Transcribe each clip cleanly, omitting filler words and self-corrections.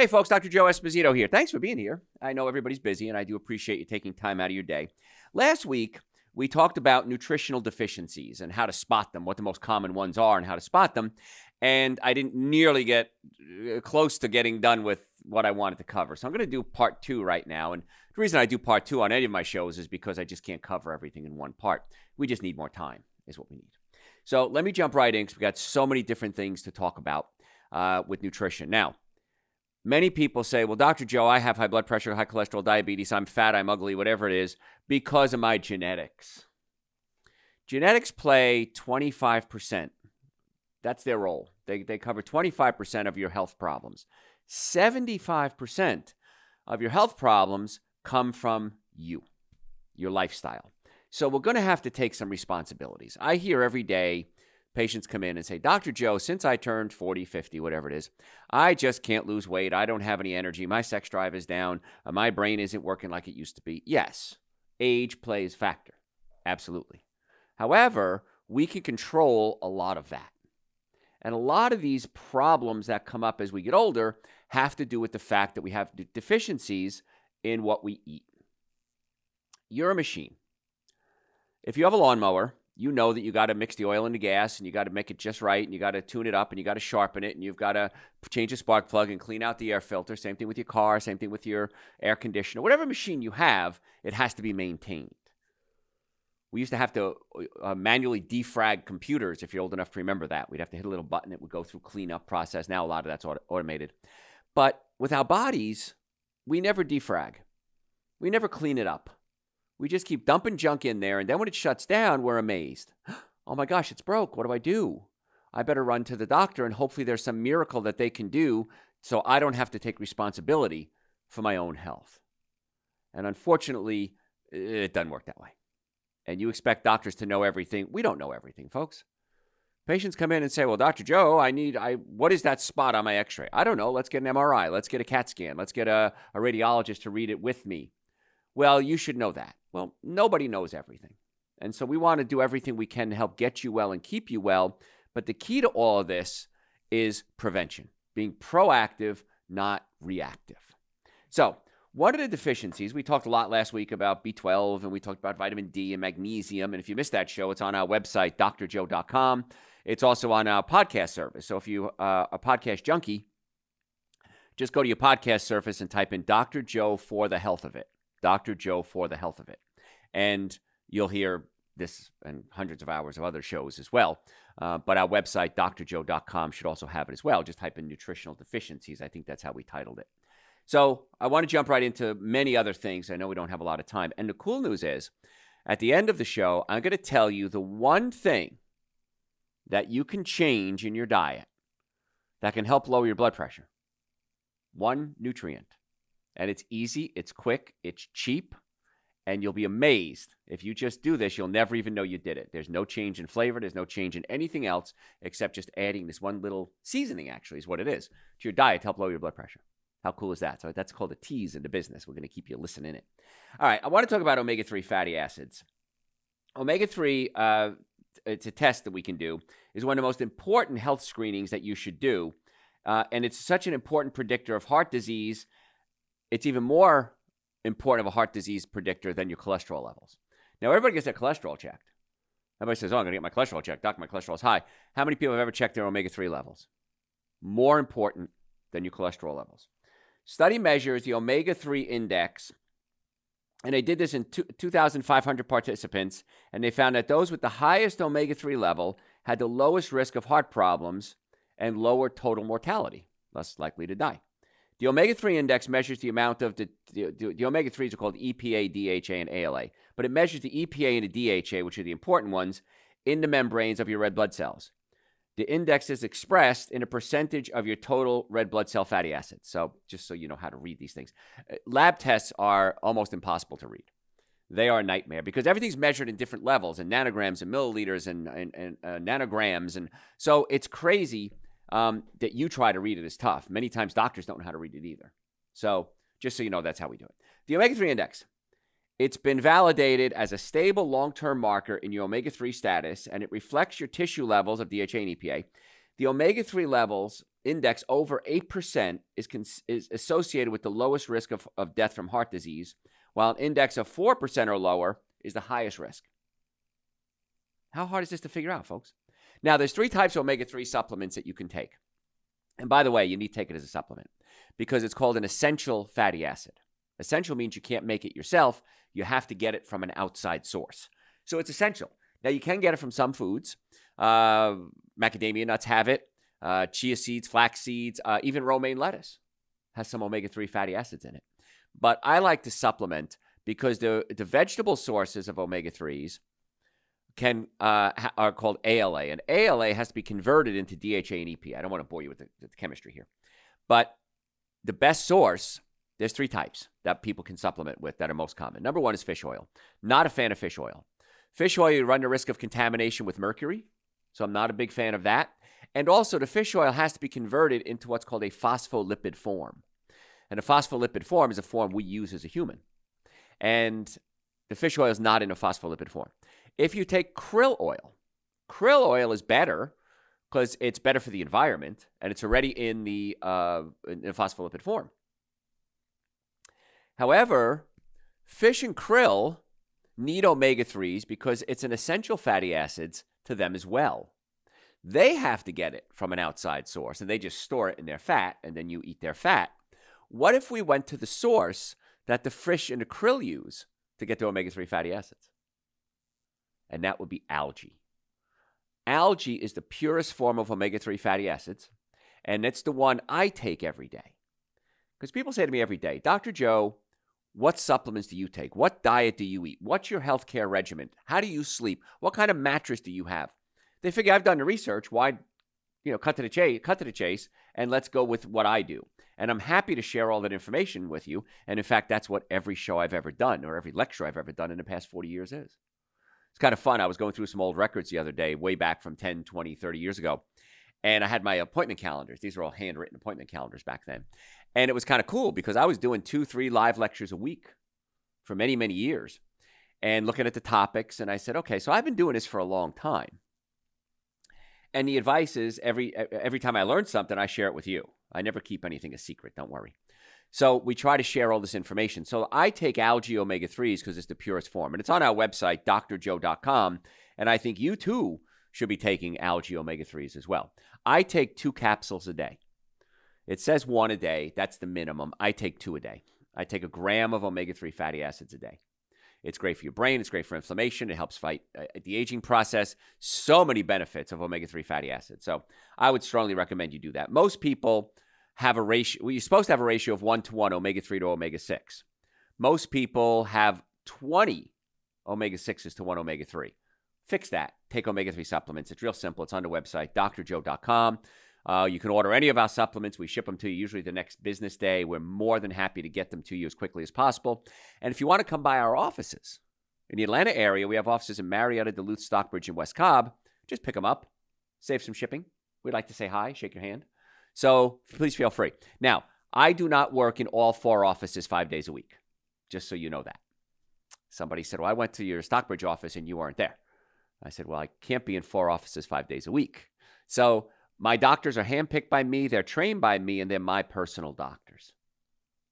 Hey folks, Dr. Joe Esposito here. Thanks for being here. I know everybody's busy and I do appreciate you taking time out of your day. Last week, we talked about nutritional deficiencies and how to spot them, what the most common ones are and how to spot them. And I didn't nearly get close to getting done with what I wanted to cover. So I'm going to do part two right now. And the reason I do part two on any of my shows is because I just can't cover everything in one part. We just need more time is what we need. So let me jump right in because we got so many different things to talk about with nutrition. Now, many people say, well, Dr. Joe, I have high blood pressure, high cholesterol, diabetes, I'm fat, I'm ugly, whatever it is, because of my genetics. Genetics play 25%. That's their role. They cover 25% of your health problems. 75% of your health problems come from you, your lifestyle. So we're going to have to take some responsibilities. I hear every day patients come in and say, Dr. Joe, since I turned 40, 50, whatever it is, I just can't lose weight. I don't have any energy. My sex drive is down. My brain isn't working like it used to be. Yes, age plays a factor. Absolutely. However, we can control a lot of that. And a lot of these problems that come up as we get older have to do with the fact that we have deficiencies in what we eat. You're a machine. If you have a lawnmower, you know that you got to mix the oil and the gas and you got to make it just right and you got to tune it up and you got to sharpen it and you've got to change the spark plug and clean out the air filter. Same thing with your car, same thing with your air conditioner. Whatever machine you have, it has to be maintained. We used to have to manually defrag computers, if you're old enough to remember that. We'd have to hit a little button. It would go through cleanup process. Now a lot of that's automated. But with our bodies, we never defrag. We never clean it up. We just keep dumping junk in there, and then when it shuts down, we're amazed. Oh my gosh, it's broke. What do? I better run to the doctor, and hopefully there's some miracle that they can do so I don't have to take responsibility for my own health. And unfortunately, it doesn't work that way. And you expect doctors to know everything. We don't know everything, folks. Patients come in and say, well, Dr. Joe, what is that spot on my x-ray? I don't know. Let's get an MRI. Let's get a CAT scan. Let's get a radiologist to read it with me. Well, you should know that. Well, nobody knows everything. And so we want to do everything we can to help get you well and keep you well. But the key to all of this is prevention, being proactive, not reactive. So what are the deficiencies? We talked a lot last week about B12 and we talked about vitamin D and magnesium. And if you missed that show, it's on our website, drjoe.com. It's also on our podcast service. So if you are a podcast junkie, just go to your podcast service and type in Dr. Joe for the health of it. Dr. Joe for the health of it. And you'll hear this and hundreds of hours of other shows as well. But our website, drjoe.com, should also have it as well. Just type in nutritional deficiencies. I think that's how we titled it. So I want to jump right into many other things. I know we don't have a lot of time. And the cool news is, at the end of the show, I'm going to tell you the one thing that you can change in your diet that can help lower your blood pressure. One nutrient. And it's easy, it's quick, it's cheap, and you'll be amazed. If you just do this, you'll never even know you did it. There's no change in flavor. There's no change in anything else except just adding this one little seasoning, actually, is what it is, to your diet to help lower your blood pressure. How cool is that? So that's called a tease in the business. We're going to keep you listening in it. All right, I want to talk about omega-3 fatty acids. Omega-3, it's a test that we can do, is one of the most important health screenings that you should do. And it's such an important predictor of heart disease. It's even more important of a heart disease predictor than your cholesterol levels. Now, everybody gets their cholesterol checked. Everybody says, oh, I'm going to get my cholesterol checked. Doc, my cholesterol is high. How many people have ever checked their omega-3 levels? More important than your cholesterol levels. Study measures the omega-3 index, and they did this in 2,500 participants, and they found that those with the highest omega-3 level had the lowest risk of heart problems and lower total mortality, less likely to die. The omega-3 index measures the amount of the omega-3s are called EPA, DHA, and ALA, but it measures the EPA and the DHA, which are the important ones, in the membranes of your red blood cells. The index is expressed in a percentage of your total red blood cell fatty acids. So just so you know how to read these things. Lab tests are almost impossible to read. They are a nightmare because everything's measured in different levels and nanograms and milliliters and nanograms. And so it's crazy. That you try to read it is tough. Many times doctors don't know how to read it either. So just so you know, that's how we do it. The omega-3 index, it's been validated as a stable long-term marker in your omega-3 status, and it reflects your tissue levels of DHA and EPA. The omega-3 levels index over 8% is associated with the lowest risk of death from heart disease, while an index of 4% or lower is the highest risk. How hard is this to figure out, folks? Now, there's three types of omega-3 supplements that you can take. And by the way, you need to take it as a supplement because it's called an essential fatty acid. Essential means you can't make it yourself. You have to get it from an outside source. So it's essential. Now, you can get it from some foods. Macadamia nuts have it. Chia seeds, flax seeds, even romaine lettuce has some omega-3 fatty acids in it. But I like to supplement because the vegetable sources of omega-3s can are called ALA. And ALA has to be converted into DHA and EPA. I don't want to bore you with the chemistry here. But the best source, there's three types that people can supplement with that are most common. Number one is fish oil. Not a fan of fish oil. Fish oil, you run the risk of contamination with mercury. So I'm not a big fan of that. And also the fish oil has to be converted into what's called a phospholipid form. And a phospholipid form is a form we use as a human. And the fish oil is not in a phospholipid form. If you take krill oil is better because it's better for the environment and it's already in the in phospholipid form. However, fish and krill need omega-3s because it's an essential fatty acids to them as well. They have to get it from an outside source, and they just store it in their fat, and then you eat their fat. What if we went to the source that the fish and the krill use to get their omega-3 fatty acids? And that would be algae. Algae is the purest form of omega-3 fatty acids, and it's the one I take every day. Because people say to me every day, Dr. Joe, what supplements do you take? What diet do you eat? What's your healthcare regimen? How do you sleep? What kind of mattress do you have? They figure I've done the research. Why, you know, cut to the chase, and let's go with what I do. And I'm happy to share all that information with you. And in fact, that's what every show I've ever done or every lecture I've ever done in the past 40 years is. It's kind of fun. I was going through some old records the other day, way back from 10, 20, 30 years ago. And I had my appointment calendars. These are all handwritten appointment calendars back then. And it was kind of cool because I was doing 2-3 live lectures a week for many, many years and looking at the topics. And I said, okay, so I've been doing this for a long time. And the advice is every time I learn something, I share it with you. I never keep anything a secret. Don't worry. So we try to share all this information. So I take algae omega-3s because it's the purest form. And it's on our website, drjoe.com. And I think you too should be taking algae omega-3s as well. I take 2 capsules a day. It says 1 a day. That's the minimum. I take 2 a day. I take a gram of omega-3 fatty acids a day. It's great for your brain. It's great for inflammation. It helps fight the aging process. So many benefits of omega-3 fatty acids. So I would strongly recommend you do that. Most people have a ratio. Well, you're supposed to have a ratio of 1-to-1 omega-3 to omega-6. Most people have 20 omega-6s to 1 omega-3. Fix that. Take omega-3 supplements. It's real simple. It's on the website, drjoe.com. You can order any of our supplements. We ship them to you usually the next business day. We're more than happy to get them to you as quickly as possible. And if you want to come by our offices in the Atlanta area, we have offices in Marietta, Duluth, Stockbridge, and West Cobb. Just pick them up, save some shipping. We'd like to say hi, shake your hand. So please feel free. Now, I do not work in all 4 offices 5 days a week, just so you know that. Somebody said, well, I went to your Stockbridge office and you weren't there. I said, well, I can't be in 4 offices 5 days a week. So my doctors are handpicked by me, they're trained by me, and they're my personal doctors.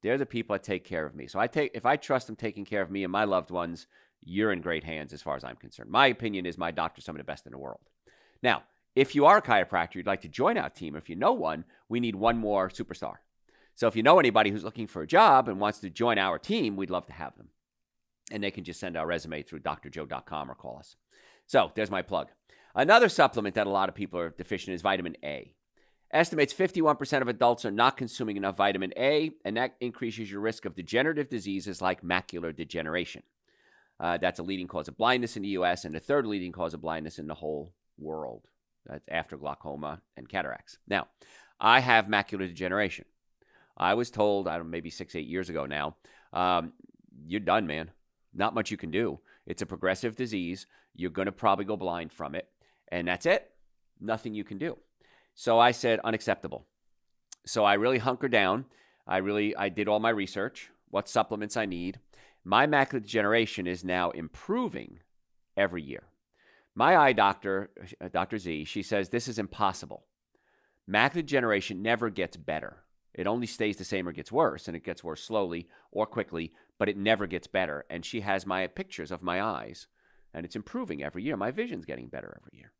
They're the people that take care of me. So if I trust them taking care of me and my loved ones, you're in great hands as far as I'm concerned. My opinion is my doctors are some of the best in the world. Now, if you are a chiropractor, you'd like to join our team, if you know one, we need 1 more superstar. So if you know anybody who's looking for a job and wants to join our team, we'd love to have them. And they can just send our resume through drjoe.com or call us. So there's my plug. Another supplement that a lot of people are deficient is vitamin A. Estimates 51% of adults are not consuming enough vitamin A, and that increases your risk of degenerative diseases like macular degeneration. That's a leading cause of blindness in the U.S. and the 3rd leading cause of blindness in the whole world. That's after glaucoma and cataracts. Now, I have macular degeneration. I was told, I don't know, maybe 6-8 years ago now, you're done, man. Not much you can do. It's a progressive disease. You're going to probably go blind from it. And that's it. Nothing you can do. So I said, unacceptable. So I really hunkered down. I did all my research, what supplements I need. My macular degeneration is now improving every year. My eye doctor, Dr. Z, she says, this is impossible. Macular degeneration never gets better. It only stays the same or gets worse, and it gets worse slowly or quickly, but it never gets better. And she has my pictures of my eyes, and it's improving every year. My vision's getting better every year.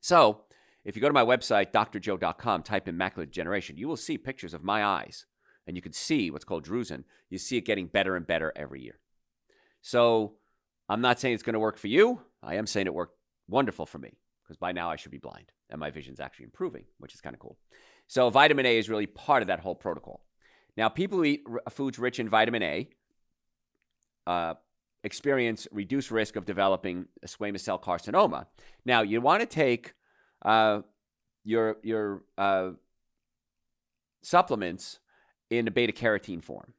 So if you go to my website, drjoe.com, type in macular degeneration, you will see pictures of my eyes, and you can see what's called drusen. You see it getting better and better every year. So I'm not saying it's going to work for you. I am saying it worked wonderful for me, because by now I should be blind, and my vision's actually improving, which is kind of cool. So vitamin A is really part of that whole protocol. Now, people who eat foods rich in vitamin A experience reduced risk of developing a squamous cell carcinoma. Now, you want to take your supplements in the beta carotene form,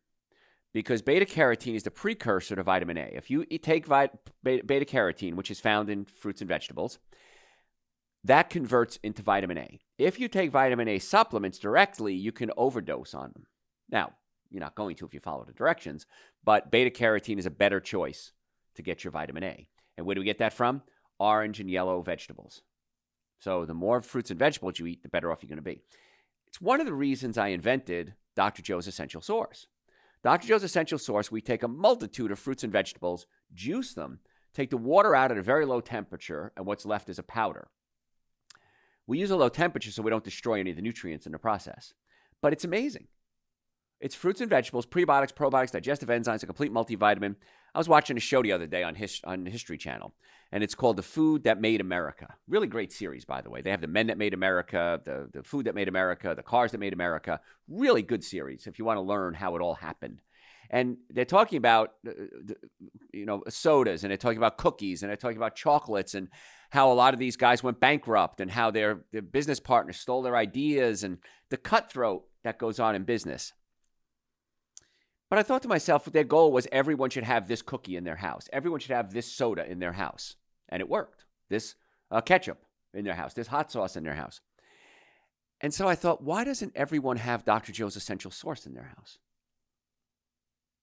because beta carotene is the precursor to vitamin A. If you take beta carotene, which is found in fruits and vegetables, that converts into vitamin A. If you take vitamin A supplements directly, you can overdose on them. Now, you're not going to if you follow the directions, but beta carotene is a better choice to get your vitamin A. And where do we get that from? Orange and yellow vegetables. So the more fruits and vegetables you eat, the better off you're going to be. It's one of the reasons I invented Dr. Joe's Essential Source. Dr. Joe's Essential Source, we take a multitude of fruits and vegetables, juice them, take the water out at a very low temperature, and what's left is a powder. We use a low temperature so we don't destroy any of the nutrients in the process. But it's amazing. It's fruits and vegetables, prebiotics, probiotics, digestive enzymes, a complete multivitamin. I was watching a show the other day on History Channel, and it's called The Food That Made America. Really great series, by the way. They have The Men That Made America, the Food That Made America, The Cars That Made America. Really good series if you want to learn how it all happened. And they're talking about, sodas, and they're talking about cookies, and they're talking about chocolates, and how a lot of these guys went bankrupt, and how their business partners stole their ideas, and the cutthroat that goes on in business. But I thought to myself, their goal was everyone should have this cookie in their house. Everyone should have this soda in their house. And it worked. This ketchup in their house, this hot sauce in their house. And so I thought, why doesn't everyone have Dr. Joe's Essential Source in their house?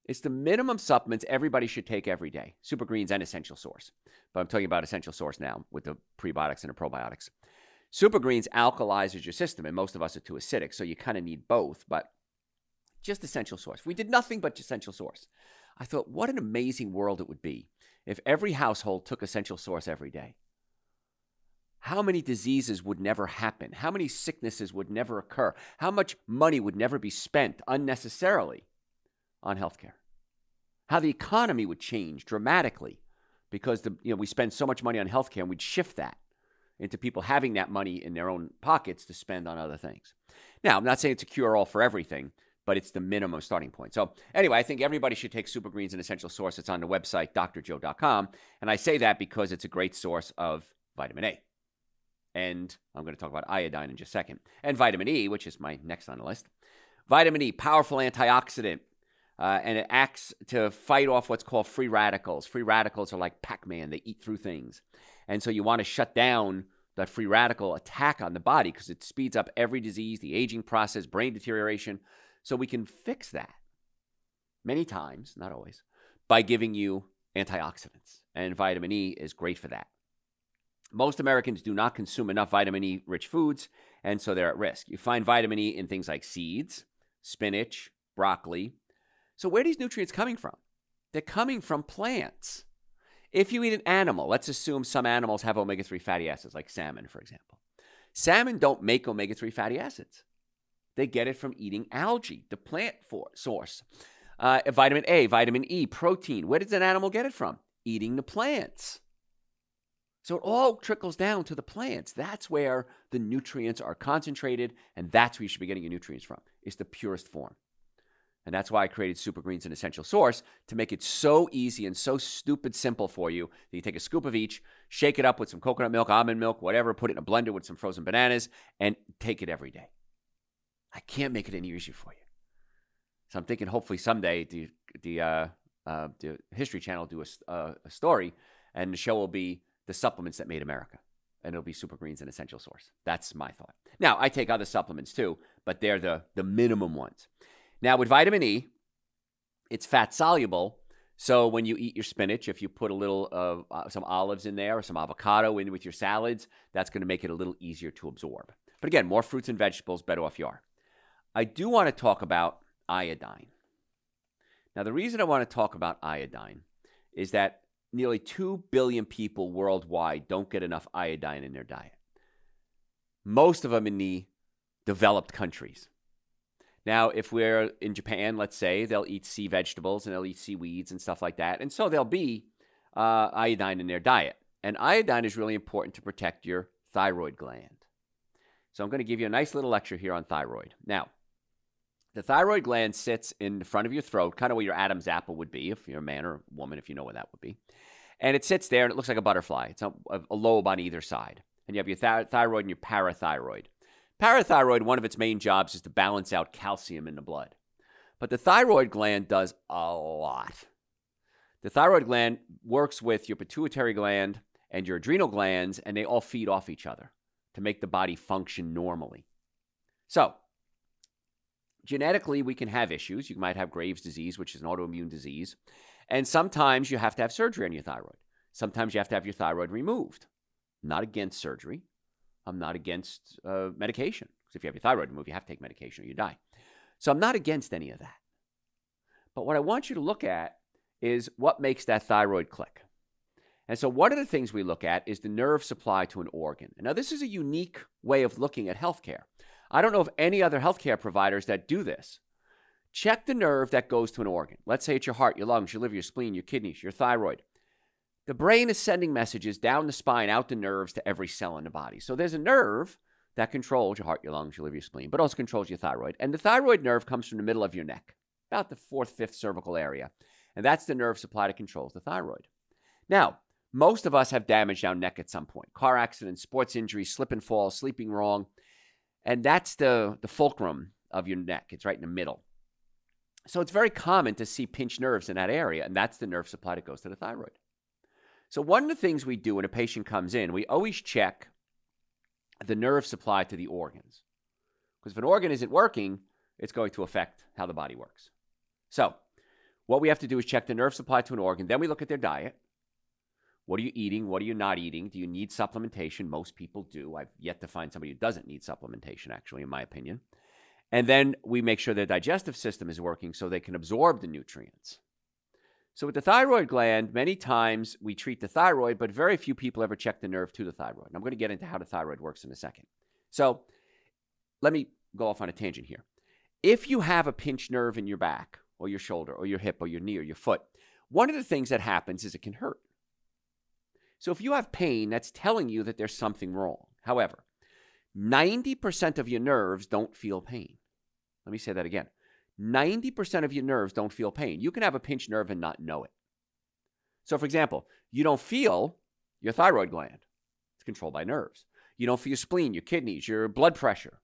It's the minimum supplements everybody should take every day. Supergreens and Essential Source. But I'm talking about Essential Source now with the prebiotics and the probiotics. Supergreens alkalizes your system, and most of us are too acidic, so you kind of need both, but just Essential Source. We did nothing but Essential Source. I thought, what an amazing world it would be if every household took Essential Source every day. How many diseases would never happen? How many sicknesses would never occur? How much money would never be spent unnecessarily on healthcare? How the economy would change dramatically, because we spend so much money on healthcare, and we'd shift that into people having that money in their own pockets to spend on other things. Now, I'm not saying it's a cure-all for everything, but it's the minimum starting point. So anyway, I think everybody should take Supergreens and Essential Source. It's on the website, drjoe.com. And I say that because it's a great source of vitamin A. And I'm going to talk about iodine in just a second. And vitamin E, which is my next on the list. Vitamin E, powerful antioxidant. And it acts to fight off what's called free radicals. Free radicals are like Pac-Man. They eat through things. And so you want to shut down that free radical attack on the body, because it speeds up every disease, the aging process, brain deterioration. So we can fix that many times, not always, by giving you antioxidants. And vitamin E is great for that. Most Americans do not consume enough vitamin E-rich foods, and so they're at risk. You find vitamin E in things like seeds, spinach, broccoli. So where are these nutrients coming from? They're coming from plants. If you eat an animal, let's assume some animals have omega-3 fatty acids, like salmon, for example. Salmon don't make omega-3 fatty acids. They get it from eating algae, the plant source. Vitamin A, vitamin E, protein. Where does an animal get it from? Eating the plants. So it all trickles down to the plants. That's where the nutrients are concentrated, and that's where you should be getting your nutrients from. It's the purest form. And that's why I created Supergreens, an Essential Source, to make it so easy and so stupid simple for you that you take a scoop of each, shake it up with some coconut milk, almond milk, whatever, put it in a blender with some frozen bananas, and take it every day. I can't make it any easier for you. So I'm thinking hopefully someday the History Channel will do a story, and the show will be The Supplements That Made America. And it'll be Supergreens, an Essential Source. That's my thought. Now, I take other supplements too, but they're the minimum ones. Now, with vitamin E, it's fat soluble, So when you eat your spinach, if you put a little of some olives in there or some avocado in with your salads, that's going to make it a little easier to absorb. But again, more fruits and vegetables, better off you are. I do want to talk about iodine. Now, the reason I want to talk about iodine is that nearly 2 billion people worldwide don't get enough iodine in their diet. Most of them in the developed countries. Now, if we're in Japan, let's say, they'll eat sea vegetables and they'll eat seaweeds and stuff like that. And so there'll be iodine in their diet. And iodine is really important to protect your thyroid gland. So I'm going to give you a nice little lecture here on thyroid. Now, the thyroid gland sits in the front of your throat, kind of where your Adam's apple would be, if you're a man or a woman, if you know where that would be. And it sits there and it looks like a butterfly. It's a lobe on either side. And you have your thyroid and your parathyroid. Parathyroid, one of its main jobs is to balance out calcium in the blood. But the thyroid gland does a lot. The thyroid gland works with your pituitary gland and your adrenal glands, and they all feed off each other to make the body function normally. So, genetically, we can have issues. You might have Graves' disease, which is an autoimmune disease. And sometimes you have to have surgery on your thyroid. Sometimes you have to have your thyroid removed. I'm not against surgery. I'm not against medication. Because if you have your thyroid removed, you have to take medication or you die. So I'm not against any of that. But what I want you to look at is what makes that thyroid click. And so one of the things we look at is the nerve supply to an organ. Now, this is a unique way of looking at healthcare. I don't know of any other healthcare providers that do this. Check the nerve that goes to an organ. Let's say it's your heart, your lungs, your liver, your spleen, your kidneys, your thyroid. The brain is sending messages down the spine, out the nerves to every cell in the body. So there's a nerve that controls your heart, your lungs, your liver, your spleen, but also controls your thyroid. And the thyroid nerve comes from the middle of your neck, about the fourth, fifth cervical area. And that's the nerve supply that controls the thyroid. Now, most of us have damaged our neck at some point. Car accidents, sports injuries, slip and fall, sleeping wrong. And that's the fulcrum of your neck. It's right in the middle. So it's very common to see pinched nerves in that area, and that's the nerve supply that goes to the thyroid. So one of the things we do when a patient comes in, we always check the nerve supply to the organs. Because if an organ isn't working, it's going to affect how the body works. So what we have to do is check the nerve supply to an organ. Then we look at their diet. What are you eating? What are you not eating? Do you need supplementation? Most people do. I've yet to find somebody who doesn't need supplementation, actually, in my opinion. And then we make sure their digestive system is working so they can absorb the nutrients. So with the thyroid gland, many times we treat the thyroid, but very few people ever check the nerve to the thyroid. And I'm going to get into how the thyroid works in a second. So let me go off on a tangent here. If you have a pinched nerve in your back or your shoulder or your hip or your knee or your foot, one of the things that happens is it can hurt. So if you have pain, that's telling you that there's something wrong. However, 90% of your nerves don't feel pain. Let me say that again. 90% of your nerves don't feel pain. You can have a pinched nerve and not know it. So for example, you don't feel your thyroid gland. It's controlled by nerves. You don't feel your spleen, your kidneys, your blood pressure.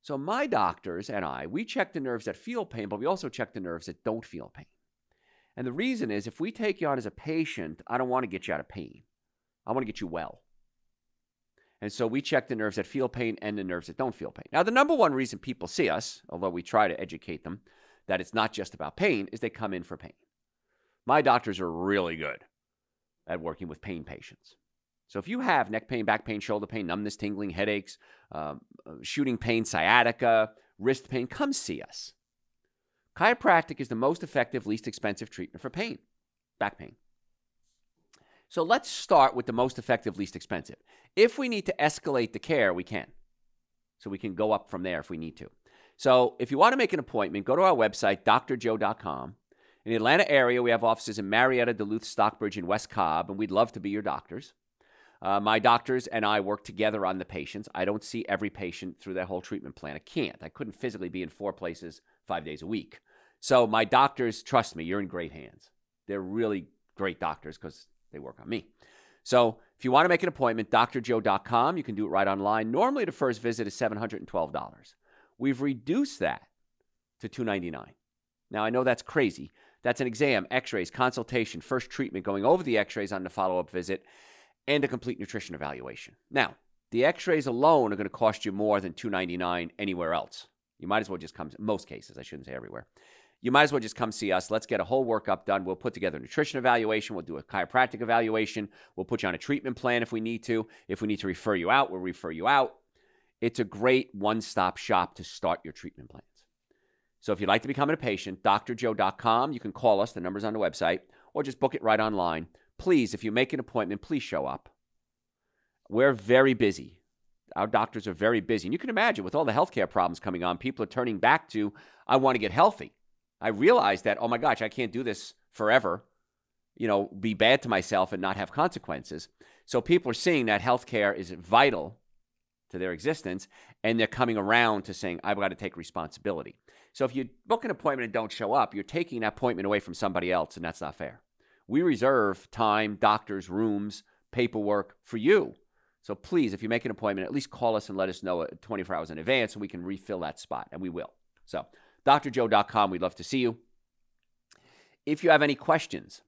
So my doctors and I, we check the nerves that feel pain, but we also check the nerves that don't feel pain. And the reason is if we take you on as a patient, I don't want to get you out of pain. I want to get you well. And so we check the nerves that feel pain and the nerves that don't feel pain. Now, the number one reason people see us, although we try to educate them that it's not just about pain, is they come in for pain. My doctors are really good at working with pain patients. So if you have neck pain, back pain, shoulder pain, numbness, tingling, headaches, shooting pain, sciatica, wrist pain, come see us. Chiropractic is the most effective, least expensive treatment for pain, back pain. So let's start with the most effective, least expensive. If we need to escalate the care, we can. So we can go up from there if we need to. So if you want to make an appointment, go to our website, drjoe.com. In the Atlanta area, we have offices in Marietta, Duluth, Stockbridge, and West Cobb, and we'd love to be your doctors. My doctors and I work together on the patients. I don't see every patient through their whole treatment plan. I can't. I couldn't physically be in 4 places 5 days a week. So my doctors, trust me, you're in great hands. They're really great doctors because they work on me. So if you want to make an appointment, drjoe.com, you can do it right online. Normally the first visit is $712. We've reduced that to $299. Now I know that's crazy. That's an exam, x-rays, consultation, first treatment, going over the x-rays on the follow-up visit, and a complete nutrition evaluation. Now, the x-rays alone are going to cost you more than $299 anywhere else. You might as well just come, in most cases, I shouldn't say everywhere. you might as well just come see us. Let's get a whole workup done. We'll put together a nutrition evaluation. We'll do a chiropractic evaluation. We'll put you on a treatment plan if we need to. If we need to refer you out, we'll refer you out. It's a great one-stop shop to start your treatment plans. So if you'd like to become a patient, drjoe.com. You can call us. The number's on the website. Or just book it right online. Please, if you make an appointment, please show up. We're very busy. Our doctors are very busy. And you can imagine with all the healthcare problems coming on, people are turning back to, I want to get healthy. I realize that, oh my gosh, I can't do this forever, you know, be bad to myself and not have consequences. So people are seeing that healthcare is vital to their existence, and they're coming around to saying, I've got to take responsibility. So if you book an appointment and don't show up, you're taking that appointment away from somebody else, and that's not fair. We reserve time, doctors, rooms, paperwork for you. So please, if you make an appointment, at least call us and let us know 24 hours in advance, and we can refill that spot, and we will. So drjoe.com, we'd love to see you. If you have any questions,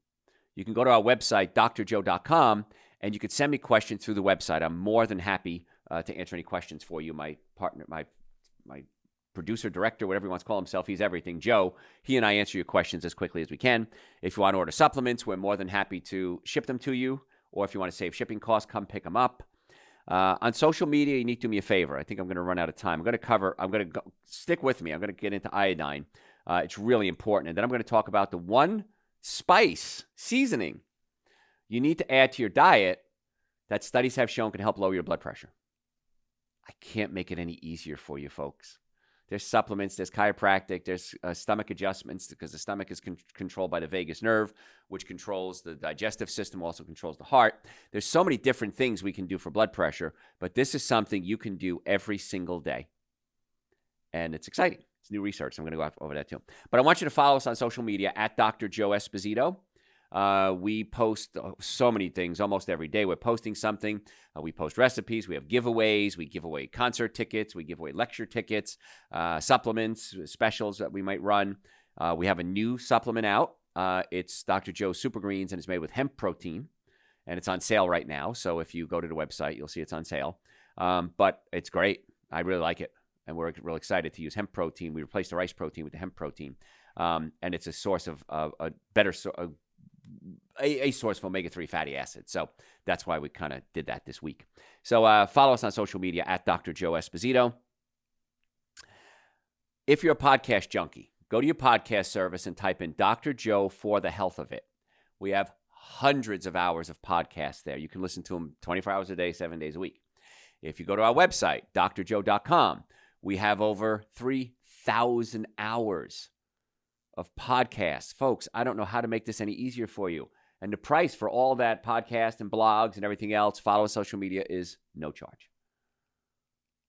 you can go to our website, drjoe.com, and you can send me questions through the website. I'm more than happy to answer any questions for you. My partner, my producer, director, whatever he wants to call himself, he's everything, Joe. He and I answer your questions as quickly as we can. If you want to order supplements, we're more than happy to ship them to you, or if you want to save shipping costs, come pick them up. On social media, you need to do me a favor. I think I'm going to run out of time. Stick with me. I'm going to get into iodine. It's really important. And then I'm going to talk about the one spice seasoning you need to add to your diet that studies have shown can help lower your blood pressure. I can't make it any easier for you folks. There's supplements, there's chiropractic, there's stomach adjustments because the stomach is controlled by the vagus nerve, which controls the digestive system, also controls the heart. There's so many different things we can do for blood pressure, but this is something you can do every single day. And it's exciting. It's new research. I'm going to go over that too. But I want you to follow us on social media at Dr. Joe Esposito. We post so many things almost every day. We're posting something. We post recipes. We have giveaways. We give away concert tickets. We give away lecture tickets, supplements, specials that we might run. We have a new supplement out. It's Dr. Joe Supergreens, and it's made with hemp protein, and it's on sale right now. So if you go to the website, you'll see it's on sale. But it's great. I really like it, and we're real excited to use hemp protein. We replaced the rice protein with the hemp protein, and it's a source of a source of omega-3 fatty acids. So that's why we kind of did that this week. So follow us on social media at Dr. Joe Esposito. If you're a podcast junkie, go to your podcast service and type in Dr. Joe for the health of it. We have hundreds of hours of podcasts there. You can listen to them 24 hours a day, 7 days a week. If you go to our website, drjoe.com, we have over 3,000 hours of podcasts. Folks, I don't know how to make this any easier for you. And the price for all that podcast and blogs and everything else, follow social media, is no charge.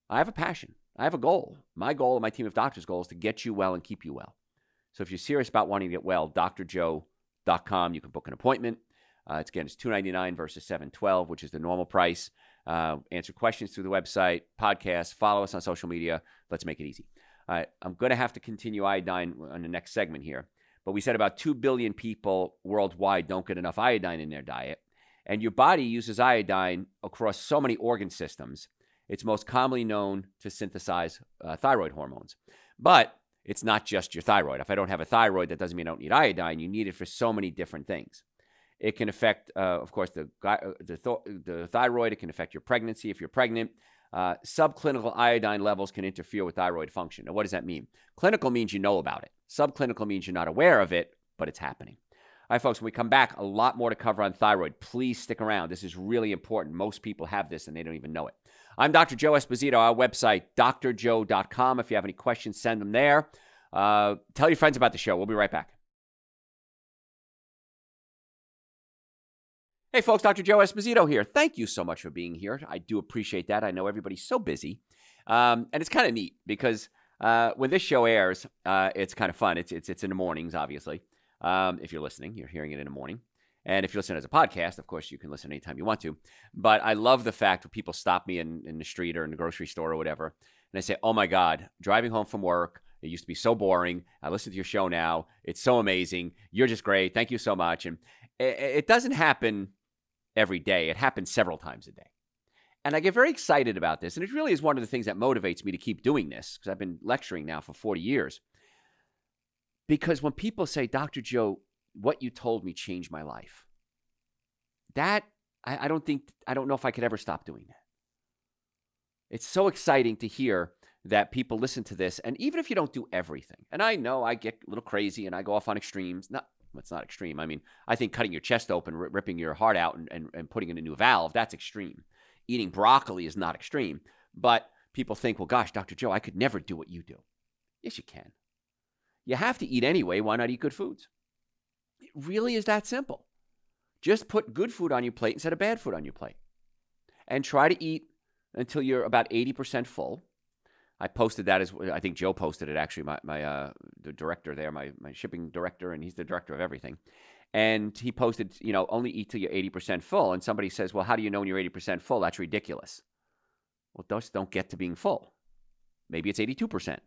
I have a passion. I have a goal. My goal and my team of doctors' goal is to get you well and keep you well. So if you're serious about wanting to get well, drjoe.com, you can book an appointment. It's $299 versus $712, which is the normal price. Answer questions through the website, podcasts, follow us on social media. Let's make it easy. All right, I'm going to have to continue iodine on the next segment here. But we said about 2 billion people worldwide don't get enough iodine in their diet. And your body uses iodine across so many organ systems. It's most commonly known to synthesize thyroid hormones. But it's not just your thyroid. If I don't have a thyroid, that doesn't mean I don't need iodine. You need it for so many different things. It can affect, of course, the thyroid. It can affect your pregnancy if you're pregnant. Subclinical iodine levels can interfere with thyroid function. Now, what does that mean? Clinical means you know about it. Subclinical means you're not aware of it, but it's happening. All right, folks, when we come back, a lot more to cover on thyroid. Please stick around. This is really important. Most people have this, and they don't even know it. I'm Dr. Joe Esposito. Our website, drjoe.com. If you have any questions, send them there. Tell your friends about the show. We'll be right back. Hey folks, Dr. Joe Esposito here. Thank you so much for being here. I do appreciate that. I know everybody's so busy. And it's kind of neat because when this show airs, it's kind of fun. It's in the mornings, obviously. If you're listening, you're hearing it in the morning. And if you listen as a podcast, of course, you can listen anytime you want to. But I love the fact that people stop me in the street or in the grocery store or whatever. And I say, oh my God, driving home from work, it used to be so boring. I listen to your show now. It's so amazing. You're just great. Thank you so much. And it doesn't happen every day. It happens several times a day. And I get very excited about this. And it really is one of the things that motivates me to keep doing this because I've been lecturing now for 40 years. Because when people say, Dr. Joe, what you told me changed my life, that I don't know if I could ever stop doing that. It's so exciting to hear that people listen to this. And even if you don't do everything, and I know I get a little crazy and I go off on extremes. No, it's not extreme. I mean, I think cutting your chest open, ripping your heart out and putting in a new valve, that's extreme. Eating broccoli is not extreme. But people think, well, gosh, Dr. Joe, I could never do what you do. Yes, you can. You have to eat anyway. Why not eat good foods? It really is that simple. Just put good food on your plate instead of bad food on your plate. And try to eat until you're about 80% full. I posted that as, I think Joe posted it actually, the director there, my shipping director, and he's the director of everything. And he posted, you know, only eat till you're 80% full. And somebody says, well, how do you know when you're 80% full? That's ridiculous. Well, just don't get to being full. Maybe it's 82%.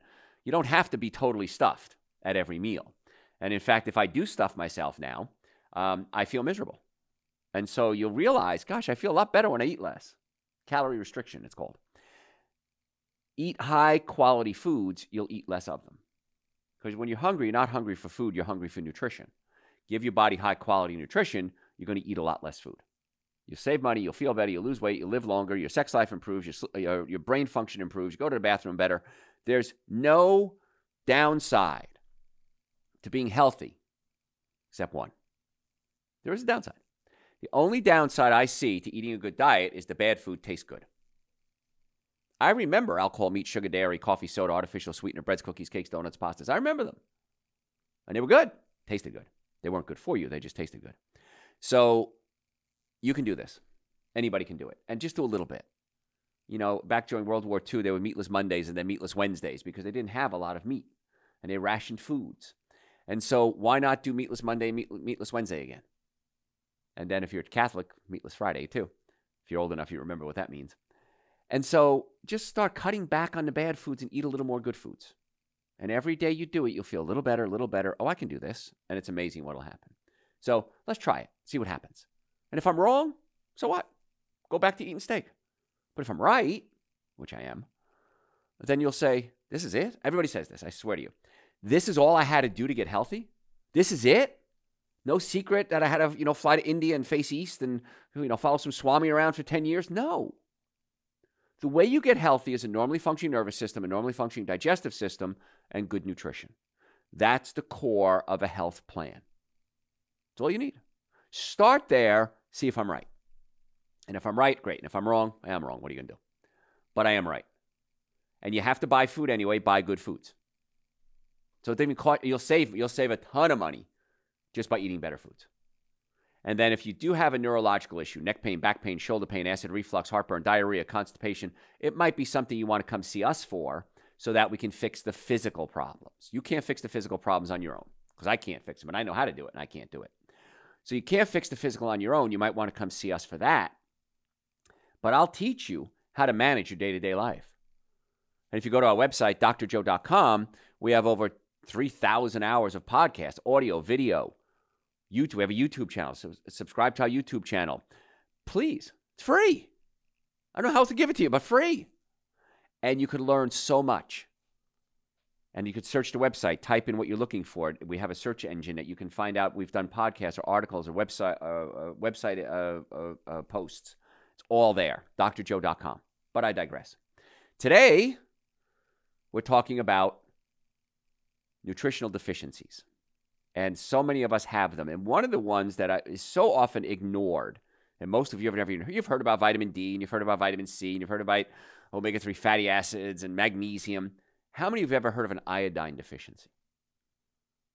You don't have to be totally stuffed at every meal. And in fact, if I do stuff myself now, I feel miserable. And so you'll realize, gosh, I feel a lot better when I eat less. Calorie restriction, it's called. Eat high-quality foods, you'll eat less of them. Because when you're hungry, you're not hungry for food, you're hungry for nutrition. Give your body high-quality nutrition, you're going to eat a lot less food. You'll save money, you'll feel better, you'll lose weight, you'll live longer, your sex life improves, your brain function improves, you go to the bathroom better. There's no downside to being healthy, except one. There is a downside. The only downside I see to eating a good diet is the bad food tastes good. I remember alcohol, meat, sugar, dairy, coffee, soda, artificial sweetener, breads, cookies, cakes, donuts, pastas. I remember them. And they were good. Tasted good. They weren't good for you. They just tasted good. So you can do this. Anybody can do it. And just do a little bit. You know, back during World War II, there were meatless Mondays and then meatless Wednesdays because they didn't have a lot of meat. And they rationed foods. And so why not do meatless Monday, meatless Wednesday again? And then if you're Catholic, meatless Friday too. If you're old enough, you remember what that means. And so just start cutting back on the bad foods and eat a little more good foods. And every day you do it, you'll feel a little better, a little better. Oh, I can do this. And it's amazing what will happen. So let's try it. See what happens. And if I'm wrong, so what? Go back to eating steak. But if I'm right, which I am, then you'll say, this is it. Everybody says this. I swear to you. This is all I had to do to get healthy. This is it. No secret that I had to, you know, fly to India and face east and, you know, follow some swami around for 10 years. No. The way you get healthy is a normally functioning nervous system, a normally functioning digestive system, and good nutrition. That's the core of a health plan. That's all you need. Start there, see if I'm right. And if I'm right, great. And if I'm wrong, I am wrong. What are you going to do? But I am right. And you have to buy food anyway, buy good foods. So you'll save a ton of money just by eating better foods. And then if you do have a neurological issue, neck pain, back pain, shoulder pain, acid reflux, heartburn, diarrhea, constipation, it might be something you want to come see us for so that we can fix the physical problems. You can't fix the physical problems on your own because I can't fix them, and I know how to do it, and I can't do it. So you can't fix the physical on your own. You might want to come see us for that. But I'll teach you how to manage your day-to-day life. And if you go to our website, drjoe.com, we have over 3,000 hours of podcasts, audio, video, YouTube. We have a YouTube channel. So subscribe to our YouTube channel. Please. It's free. I don't know how else to give it to you, but free. And you could learn so much. And you could search the website. Type in what you're looking for. We have a search engine that you can find out. We've done podcasts or articles or website posts. It's all there. drjoe.com. But I digress. Today, we're talking about nutritional deficiencies. And so many of us have them. And one of the ones that is so often ignored, and most of you have never even heard, you've heard about vitamin D, and you've heard about vitamin C, and you've heard about omega 3 fatty acids and magnesium. How many of you have ever heard of an iodine deficiency?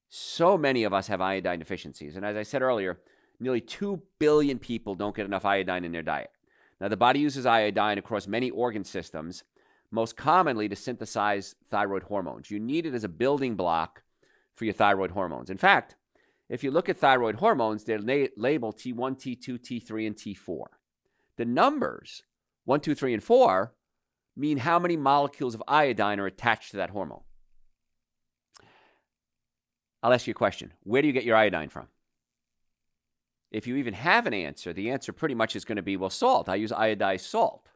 So many of us have iodine deficiencies. And as I said earlier, nearly 2 billion people don't get enough iodine in their diet. Now, the body uses iodine across many organ systems, most commonly to synthesize thyroid hormones. You need it as a building block for your thyroid hormones. In fact, if you look at thyroid hormones, they're labeled T1, T2, T3, and T4. The numbers, 1, 2, 3, and 4, mean how many molecules of iodine are attached to that hormone. I'll ask you a question. Where do you get your iodine from? If you even have an answer, the answer pretty much is going to be, well, salt. I use iodized salt.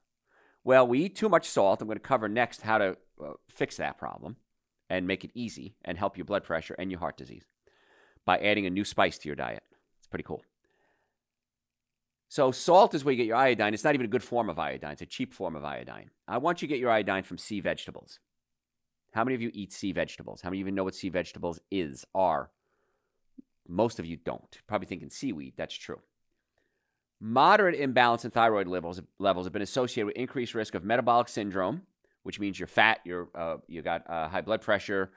Well, we eat too much salt. I'm going to cover next how to fix that problem. and make it easy and help your blood pressure and your heart disease by adding a new spice to your diet. It's pretty cool. So salt is where you get your iodine. It's not even a good form of iodine. It's a cheap form of iodine. I want you to get your iodine from sea vegetables. How many of you eat sea vegetables? How many of you know what sea vegetables are? Most of you don't. Probably thinking seaweed. That's true. Moderate imbalance in thyroid levels have been associated with increased risk of metabolic syndrome, which means you're fat, you got high blood pressure,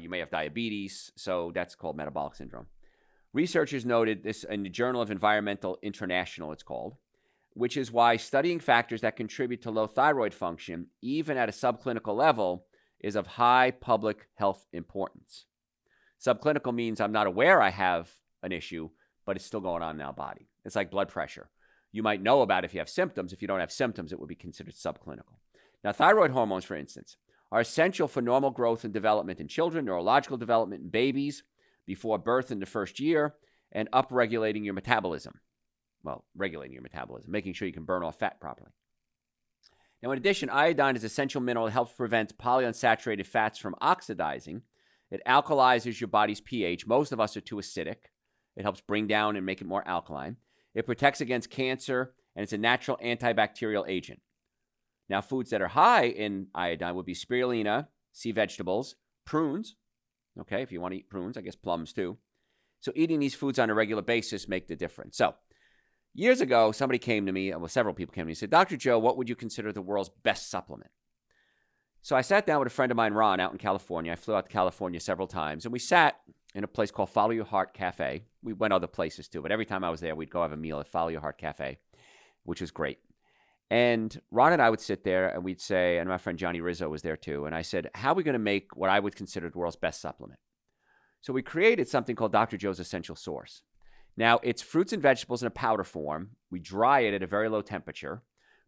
you may have diabetes, so that's called metabolic syndrome. Researchers noted this in the Journal of Environmental International, it's called, which is why studying factors that contribute to low thyroid function, even at a subclinical level, is of high public health importance. Subclinical means I'm not aware I have an issue, but it's still going on in our body. It's like blood pressure. You might know about it if you have symptoms. If you don't have symptoms, it would be considered subclinical. Now, thyroid hormones, for instance, are essential for normal growth and development in children, neurological development in babies, before birth in the first year, and upregulating your metabolism. Well, regulating your metabolism, making sure you can burn off fat properly. Now, in addition, iodine is an essential mineral that helps prevent polyunsaturated fats from oxidizing. It alkalizes your body's pH. Most of us are too acidic. It helps bring down and make it more alkaline. It protects against cancer, and it's a natural antibacterial agent. Now, foods that are high in iodine would be spirulina, sea vegetables, prunes. Okay, if you want to eat prunes, I guess plums too. So eating these foods on a regular basis make the difference. So years ago, somebody came to me, well, several people came to me and said, Dr. Joe, what would you consider the world's best supplement? So I sat down with a friend of mine, Ron, out in California. I flew out to California several times, and we sat in a place called Follow Your Heart Cafe. We went other places too, but every time I was there, we'd go have a meal at Follow Your Heart Cafe, which was great. And Ron and I would sit there and we'd say, and my friend Johnny Rizzo was there too. And I said, how are we going to make what I would consider the world's best supplement? So we created something called Dr. Joe's Essential Source. Now it's fruits and vegetables in a powder form. We dry it at a very low temperature.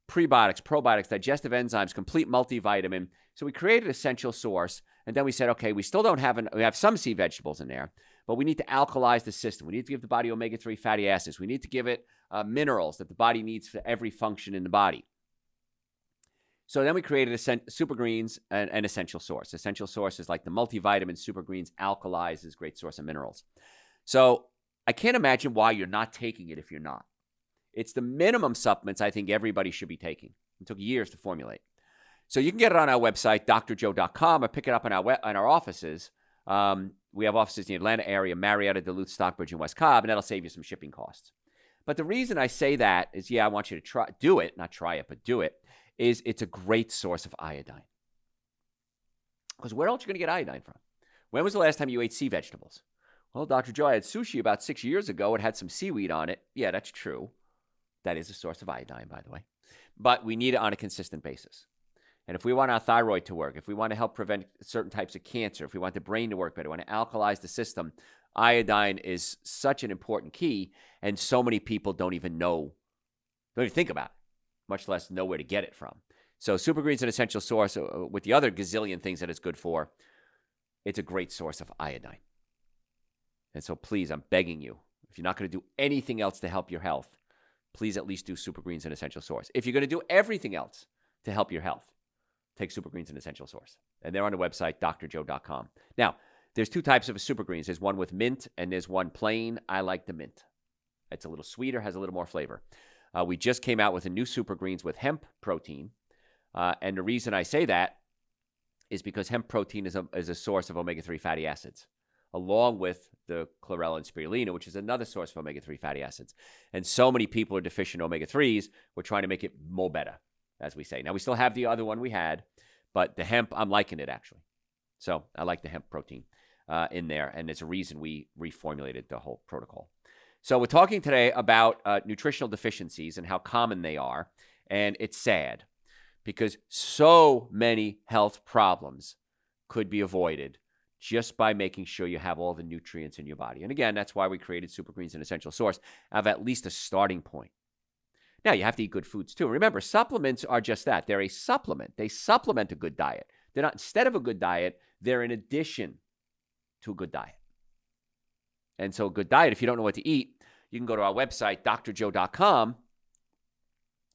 Prebiotics, probiotics, digestive enzymes, complete multivitamin. So we created Essential Source. And then we said, okay, we still don't have, we have some sea vegetables in there, but we need to alkalize the system. We need to give the body omega 3 fatty acids. We need to give it minerals that the body needs for every function in the body. So then we created Supergreens and Essential Source. Essential Source is like the multivitamin. Supergreens alkalizes, is a great source of minerals. So I can't imagine why you're not taking it if you're not. It's the minimum supplements I think everybody should be taking. It took years to formulate. So you can get it on our website, drjoe.com, or pick it up in our offices. We have offices in the Atlanta area, Marietta, Duluth, Stockbridge, and West Cobb, and that'll save you some shipping costs. But the reason I say that is, yeah, I want you to do it, is it's a great source of iodine. Because where else are you going to get iodine from? When was the last time you ate sea vegetables? Well, Dr. Joe, I had sushi about 6 years ago. It had some seaweed on it. Yeah, that's true. That is a source of iodine, by the way. But we need it on a consistent basis. And if we want our thyroid to work, if we want to help prevent certain types of cancer, if we want the brain to work better, we want to alkalize the system, iodine is such an important key. And so many people don't even think about it, much less know where to get it from. So Supergreens, an essential source with the other gazillion things that it's good for. It's a great source of iodine. And so please, I'm begging you, if you're not going to do anything else to help your health, please at least do Supergreens, an essential source. If you're going to do everything else to help your health, take Supergreens, an essential source. And they're on the website, drjoe.com. Now, there's two types of Supergreens. There's one with mint and there's one plain. I like the mint. It's a little sweeter, has a little more flavor. We just came out with a new Supergreens with hemp protein. And the reason I say that is because hemp protein is a source of omega-3 fatty acids, along with the chlorella and spirulina, which is another source of omega-3 fatty acids. And so many people are deficient in omega-3s. We're trying to make it more better, as we say. Now, we still have the other one we had, but the hemp, I'm liking it, actually. So I like the hemp protein in there, and it's a reason we reformulated the whole protocol. So we're talking today about nutritional deficiencies and how common they are, and it's sad because so many health problems could be avoided just by making sure you have all the nutrients in your body. And again, that's why we created Supergreens, an essential source of at least a starting point. Now, you have to eat good foods too. Remember, supplements are just that. They're a supplement. They supplement a good diet. They're not instead of a good diet. They're in addition to a good diet. And so a good diet, if you don't know what to eat, you can go to our website, drjoe.com.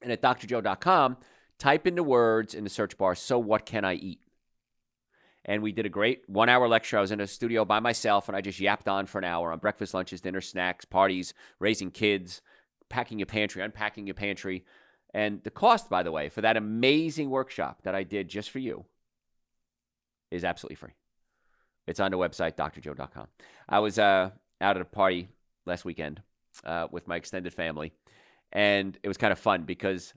And at drjoe.com, type in the words in the search bar, so what can I eat? and we did a great 1 hour lecture. I was in a studio by myself, and I just yapped on for an hour on breakfast, lunches, dinner, snacks, parties, raising kids, packing your pantry, unpacking your pantry. And the cost, by the way, for that amazing workshop that I did just for you is absolutely free. It's on the website, drjoe.com. I was out at a party last weekend with my extended family, and it was kind of fun because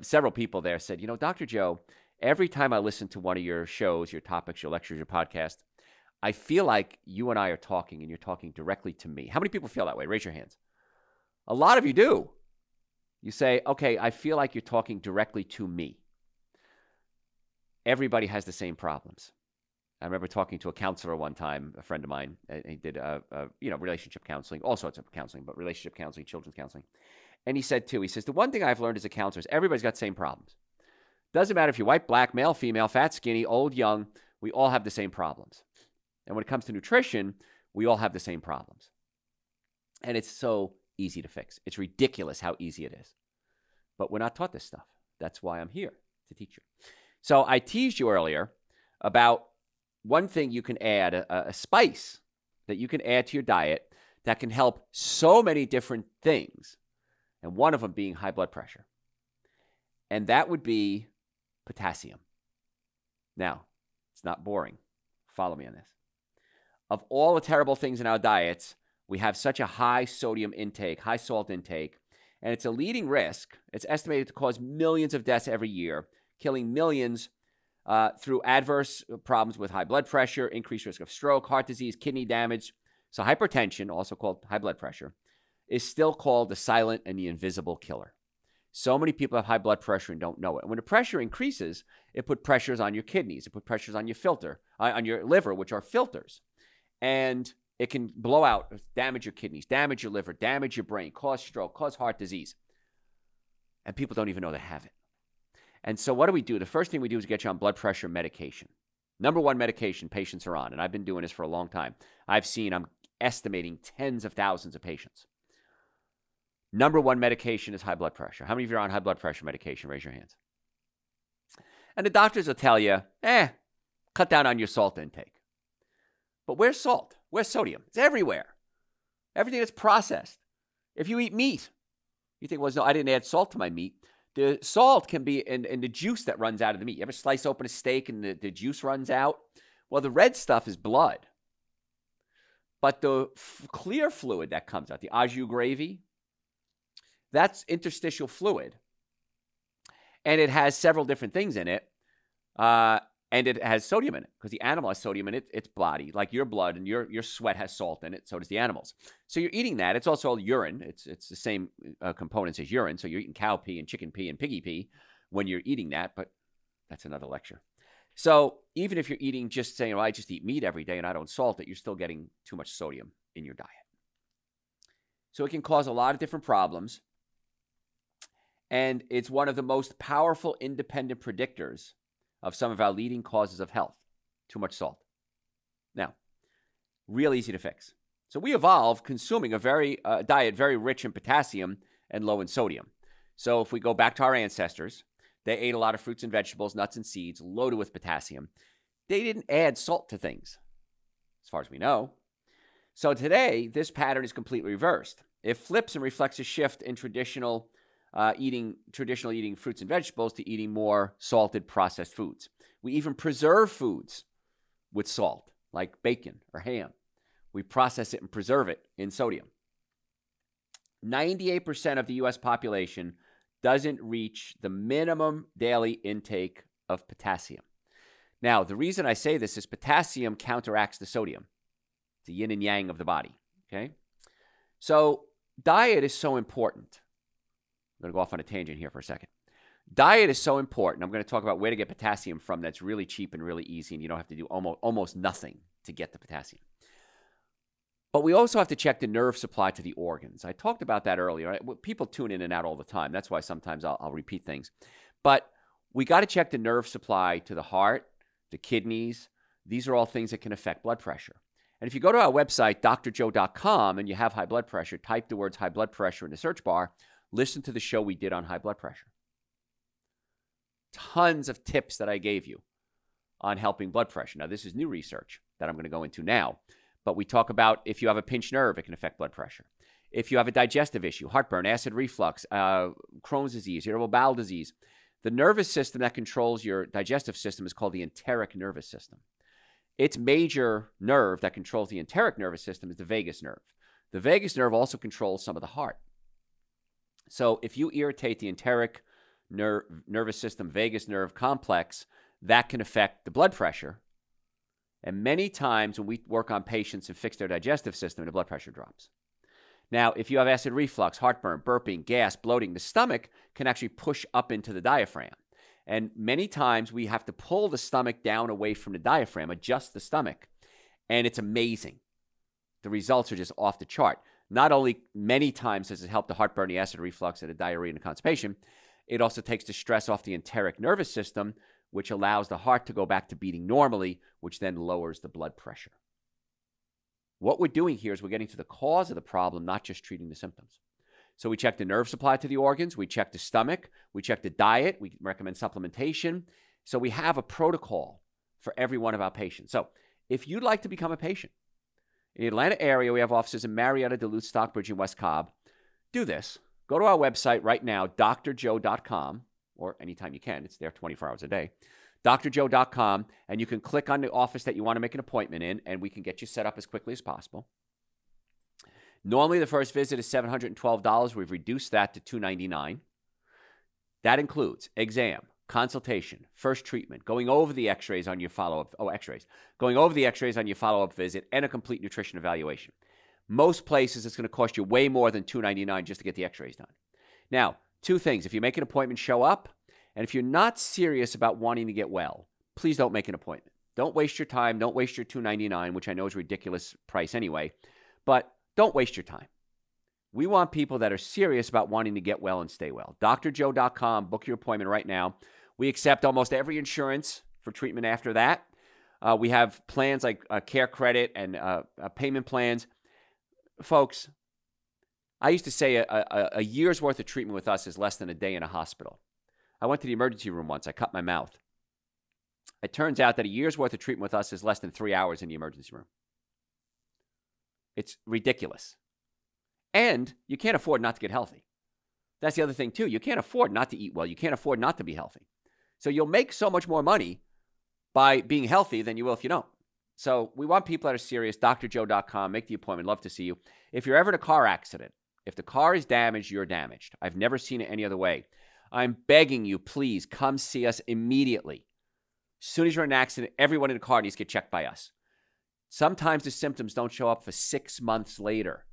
several people there said, you know, Dr. Joe, every time I listen to one of your shows, your topics, your lectures, your podcast, I feel like you and I are talking, and you're talking directly to me. How many people feel that way? Raise your hands. A lot of you do. You say, okay, I feel like you're talking directly to me. Everybody has the same problems. I remember talking to a counselor one time, a friend of mine. He did, you know, relationship counseling, all sorts of counseling, but relationship counseling, children's counseling. And he said, too, he says, the one thing I've learned as a counselor is everybody's got the same problems. Doesn't matter if you're white, black, male, female, fat, skinny, old, young, we all have the same problems. And when it comes to nutrition, we all have the same problems. And it's so easy to fix. It's ridiculous how easy it is. But we're not taught this stuff. That's why I'm here, to teach you. So I teased you earlier about one thing you can add, a spice that you can add to your diet that can help so many different things, and one of them being high blood pressure. And that would be potassium. Now, it's not boring. Follow me on this. Of all the terrible things in our diets, we have such a high sodium intake, high salt intake, and it's a leading risk. It's estimated to cause millions of deaths every year, killing millions through adverse problems with high blood pressure, increased risk of stroke, heart disease, kidney damage. So hypertension, also called high blood pressure, is still called the silent and the invisible killer. So many people have high blood pressure and don't know it. And when the pressure increases, it puts pressures on your kidneys. It puts pressures on your filter, on your liver, which are filters. And it can blow out, damage your kidneys, damage your liver, damage your brain, cause stroke, cause heart disease. And people don't even know they have it. And so what do we do? The first thing we do is get you on blood pressure medication. Number one medication patients are on, and I've been doing this for a long time. I'm estimating tens of thousands of patients. Number one medication is high blood pressure. How many of you are on high blood pressure medication? Raise your hands. And the doctors will tell you, cut down on your salt intake. But where's salt? Where's sodium? It's everywhere. Everything that's processed. If you eat meat, you think, well, no, I didn't add salt to my meat. The salt can be in the juice that runs out of the meat. You ever slice open a steak and the juice runs out? Well, the red stuff is blood. But the clear fluid that comes out, the au jus gravy, that's interstitial fluid. And it has several different things in it. And it has sodium in it because the animal has sodium in its body, like your blood and your sweat has salt in it. So does the animals. So you're eating that. It's also urine. It's the same components as urine. So you're eating cow pee and chicken pee and piggy pee when you're eating that. But that's another lecture. So even if you're eating just saying, well, I just eat meat every day and I don't salt it, you're still getting too much sodium in your diet. So it can cause a lot of different problems. And it's one of the most powerful independent predictors of some of our leading causes of health, too much salt. Now, real easy to fix. So we evolved consuming a diet very rich in potassium and low in sodium. So if we go back to our ancestors, they ate a lot of fruits and vegetables, nuts and seeds, loaded with potassium. They didn't add salt to things, as far as we know. So today, this pattern is completely reversed. It flips and reflects a shift in traditional eating fruits and vegetables to eating more salted processed foods. We even preserve foods with salt, like bacon or ham. We process it and preserve it in sodium. 98% of the U.S. population doesn't reach the minimum daily intake of potassium. Now, the reason I say this is potassium counteracts the sodium. It's the yin and yang of the body, okay? So diet is so important. I'm going to go off on a tangent here for a second. Diet is so important. I'm going to talk about where to get potassium from that's really cheap and really easy, and you don't have to do almost nothing to get the potassium. But we also have to check the nerve supply to the organs. I talked about that earlier. People tune in and out all the time. That's why sometimes I'll repeat things. But we got to check the nerve supply to the heart, the kidneys. These are all things that can affect blood pressure. And if you go to our website, drjoe.com, and you have high blood pressure, type the words high blood pressure in the search bar. Listen to the show we did on high blood pressure. Tons of tips that I gave you on helping blood pressure. Now, this is new research that I'm going to go into now, but we talk about if you have a pinched nerve, it can affect blood pressure. If you have a digestive issue, heartburn, acid reflux, Crohn's disease, irritable bowel disease, the nervous system that controls your digestive system is called the enteric nervous system. Its major nerve that controls the enteric nervous system is the vagus nerve. The vagus nerve also controls some of the heart. So if you irritate the enteric nervous system, vagus nerve complex, that can affect the blood pressure. And many times when we work on patients and fix their digestive system, the blood pressure drops. Now, if you have acid reflux, heartburn, burping, gas, bloating, the stomach can actually push up into the diaphragm. And many times we have to pull the stomach down away from the diaphragm, adjust the stomach. And it's amazing. The results are just off the chart. Not only many times does it help the heartburn, the acid reflux, and the diarrhea and the constipation, it also takes the stress off the enteric nervous system, which allows the heart to go back to beating normally, which then lowers the blood pressure. What we're doing here is we're getting to the cause of the problem, not just treating the symptoms. So we check the nerve supply to the organs, we check the stomach, we check the diet, we recommend supplementation. So we have a protocol for every one of our patients. So if you'd like to become a patient, in the Atlanta area, we have offices in Marietta, Duluth, Stockbridge, and West Cobb. Do this. Go to our website right now, drjoe.com, or anytime you can. It's there 24 hours a day. drjoe.com, and you can click on the office that you want to make an appointment in, and we can get you set up as quickly as possible. Normally, the first visit is $712. We've reduced that to $299. That includes exam, consultation, first treatment, going over the x-rays on your follow-up, going over the x-rays on your follow-up visit, and a complete nutrition evaluation. Most places, it's going to cost you way more than $299 just to get the x-rays done. Now, two things. If you make an appointment, show up. And if you're not serious about wanting to get well, please don't make an appointment. Don't waste your time. Don't waste your $299, which I know is a ridiculous price anyway, but don't waste your time. We want people that are serious about wanting to get well and stay well. drjoe.com, book your appointment right now. We accept almost every insurance for treatment after that. We have plans like care credit and payment plans. Folks, I used to say a year's worth of treatment with us is less than a day in a hospital. I went to the emergency room once. I cut my mouth. It turns out that a year's worth of treatment with us is less than 3 hours in the emergency room. It's ridiculous. And you can't afford not to get healthy. That's the other thing too. You can't afford not to eat well. You can't afford not to be healthy. So you'll make so much more money by being healthy than you will if you don't. So we want people that are serious. drjoe.com, make the appointment. Love to see you. If you're ever in a car accident, if the car is damaged, you're damaged. I've never seen it any other way. I'm begging you, please come see us immediately. As soon as you're in an accident, everyone in the car needs to get checked by us. Sometimes the symptoms don't show up for 6 months later.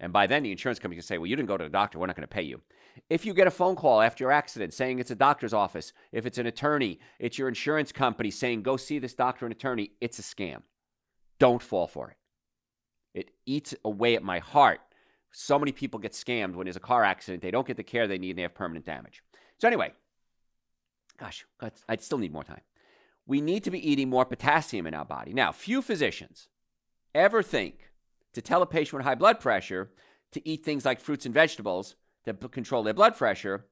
And by then, the insurance company can say, well, you didn't go to the doctor. We're not going to pay you. If you get a phone call after your accident saying it's a doctor's office, if it's an attorney, it's your insurance company saying, go see this doctor and attorney, it's a scam. Don't fall for it. It eats away at my heart. So many people get scammed when there's a car accident. They don't get the care they need and they have permanent damage. So anyway, gosh, I still need more time. We need to be eating more potassium in our body. Now, few physicians ever think to tell a patient with high blood pressure to eat things like fruits and vegetables that control their blood pressure.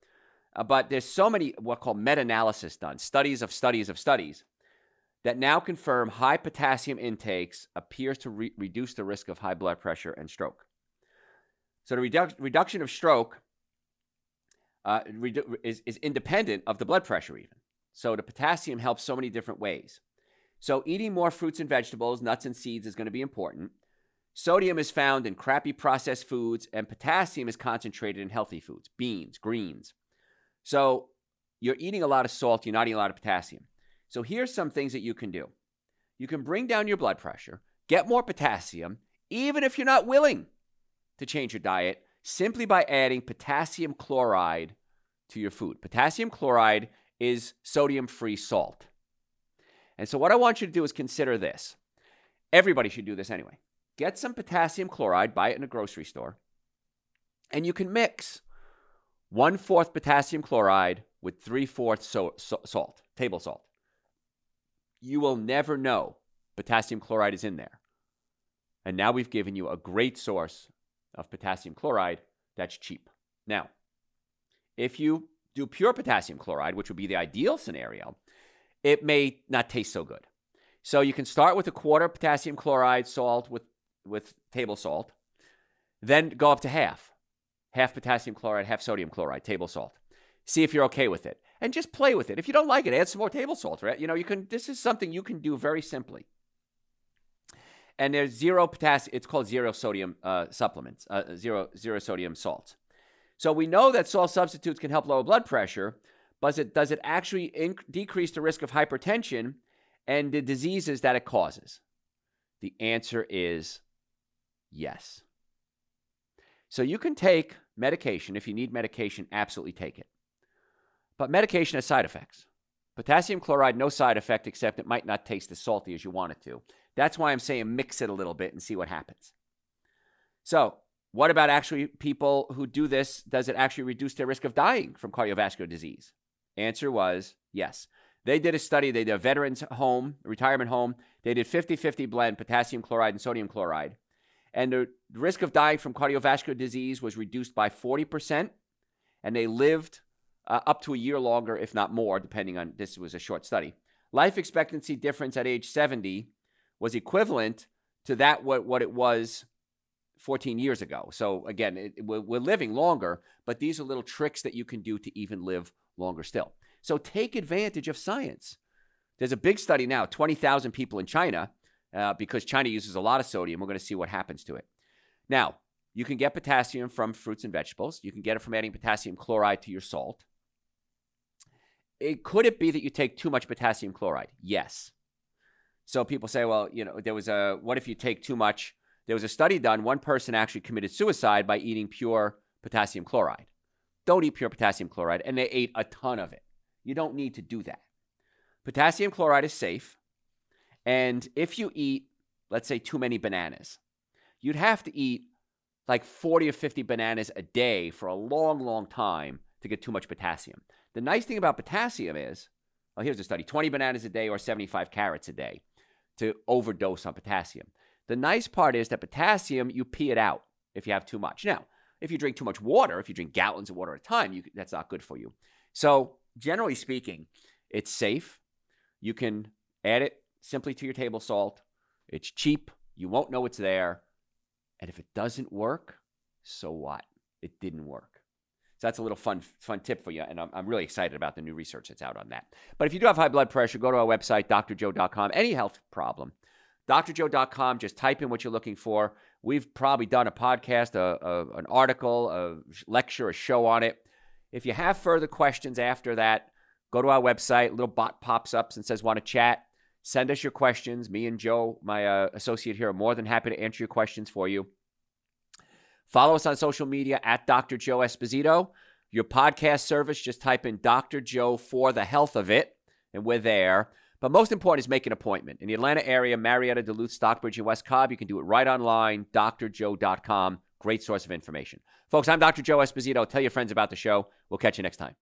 But there's so many what are called meta-analysis done, studies that now confirm high potassium intakes appears to reduce the risk of high blood pressure and stroke. So the reduction of stroke is independent of the blood pressure even. So the potassium helps so many different ways. So eating more fruits and vegetables, nuts and seeds is going to be important. Sodium is found in crappy processed foods, and potassium is concentrated in healthy foods, beans, greens. So you're eating a lot of salt, you're not eating a lot of potassium. So here's some things that you can do. You can bring down your blood pressure, get more potassium, even if you're not willing to change your diet, simply by adding potassium chloride to your food. Potassium chloride is sodium-free salt. And so what I want you to do is consider this. Everybody should do this anyway. Get some potassium chloride, buy it in a grocery store, and you can mix 1/4 potassium chloride with 3/4 salt, table salt. You will never know potassium chloride is in there. And now we've given you a great source of potassium chloride that's cheap. Now, if you do pure potassium chloride, which would be the ideal scenario, it may not taste so good. So you can start with a quarter potassium chloride salt with table salt, then go up to half potassium chloride, half sodium chloride, table salt. See if you're okay with it. And just play with it. If you don't like it, add some more table salt, right? You know, you can, this is something you can do very simply. And there's zero potassium, it's called zero sodium supplements, zero sodium salts. So we know that salt substitutes can help lower blood pressure, but it, does it actually decrease the risk of hypertension and the diseases that it causes? The answer is yes. So you can take medication. If you need medication, absolutely take it. But medication has side effects. Potassium chloride, no side effect, except it might not taste as salty as you want it to. That's why I'm saying mix it a little bit and see what happens. So what about actually people who do this? Does it actually reduce their risk of dying from cardiovascular disease? Answer was yes. They did a study. They did a veterans home, retirement home. They did 50-50 blend, potassium chloride and sodium chloride. And the risk of dying from cardiovascular disease was reduced by 40%. And they lived up to a year longer, if not more, depending on, this was a short study. Life expectancy difference at age 70 was equivalent to that what it was 14 years ago. So again, we're living longer, but these are little tricks that you can do to even live longer still. So take advantage of science. There's a big study now, 20,000 people in China, because China uses a lot of sodium. We're going to see what happens to it. Now, you can get potassium from fruits and vegetables. You can get it from adding potassium chloride to your salt. Could it be that you take too much potassium chloride? Yes. So people say, well, you know, what if you take too much? There was a study done. One person actually committed suicide by eating pure potassium chloride. Don't eat pure potassium chloride. And they ate a ton of it. You don't need to do that. Potassium chloride is safe. And if you eat, let's say, too many bananas, you'd have to eat like 40 or 50 bananas a day for a long, long time to get too much potassium. The nice thing about potassium is, well, here's a study, 20 bananas a day or 75 carrots a day to overdose on potassium. The nice part is that potassium, you pee it out if you have too much. Now, if you drink too much water, if you drink gallons of water at a time, that's not good for you. So generally speaking, it's safe. You can add it simply to your table salt. It's cheap. You won't know it's there. And if it doesn't work, so what? It didn't work. So that's a little fun tip for you. And I'm really excited about the new research that's out on that. But if you do have high blood pressure, go to our website, drjoe.com. Any health problem, drjoe.com. Just type in what you're looking for. We've probably done a podcast, an article, a lecture, a show on it. If you have further questions after that, go to our website. A little bot pops up and says, want to chat? Send us your questions. Me and Joe, my associate here, are more than happy to answer your questions for you. Follow us on social media at Dr. Joe Esposito. Your podcast service, just type in Dr. Joe for the health of it, and we're there. But most important is make an appointment. In the Atlanta area, Marietta, Duluth, Stockbridge, and West Cobb, you can do it right online, drjoe.com. Great source of information. Folks, I'm Dr. Joe Esposito. Tell your friends about the show. We'll catch you next time.